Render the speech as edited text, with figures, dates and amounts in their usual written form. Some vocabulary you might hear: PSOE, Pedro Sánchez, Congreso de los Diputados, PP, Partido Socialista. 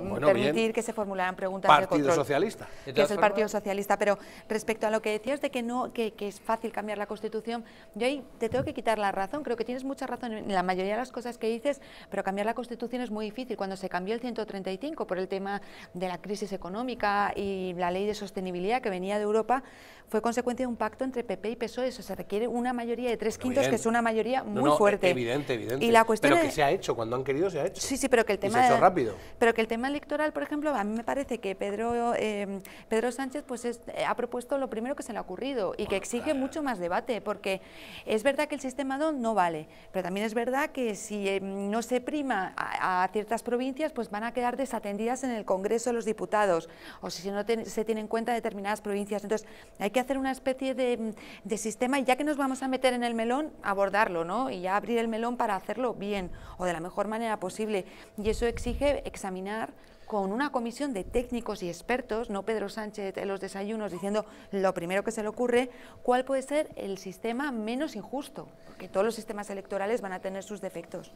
Bueno, permitir bien que se formularan preguntas del Partido Socialista. Que es el Partido Socialista, pero respecto a lo que decías de que no, que es fácil cambiar la Constitución, yo ahí te tengo que quitar la razón, creo que tienes mucha razón en la mayoría de las cosas que dices, pero cambiar la Constitución es muy difícil. Cuando se cambió el 135 por el tema de la crisis económica y la ley de sostenibilidad que venía de Europa, fue consecuencia de un pacto entre PP y PSOE, eso se requiere una mayoría de 3/5, que es una mayoría muy fuerte. Evidente, evidente. Y la cuestión pero que se ha hecho, cuando han querido se ha hecho. Sí, sí, pero que el tema... Y se ha hecho rápido. Pero que el tema electoral, por ejemplo, a mí me parece que Pedro Sánchez pues ha propuesto lo primero que se le ha ocurrido y que exige mucho más debate, porque es verdad que el sistema DON no vale, pero también es verdad que si no se prima a ciertas provincias, pues van a quedar desatendidas en el Congreso de los Diputados, o si no se tienen en cuenta determinadas provincias. Entonces hay que hacer una especie de sistema, y ya que nos vamos a meter en el melón, abordarlo, ¿no? Y ya abrir el melón para hacerlo bien o de la mejor manera posible, y eso exige examinar con una comisión de técnicos y expertos, no Pedro Sánchez en los desayunos diciendo lo primero que se le ocurre, cuál puede ser el sistema menos injusto, porque todos los sistemas electorales van a tener sus defectos.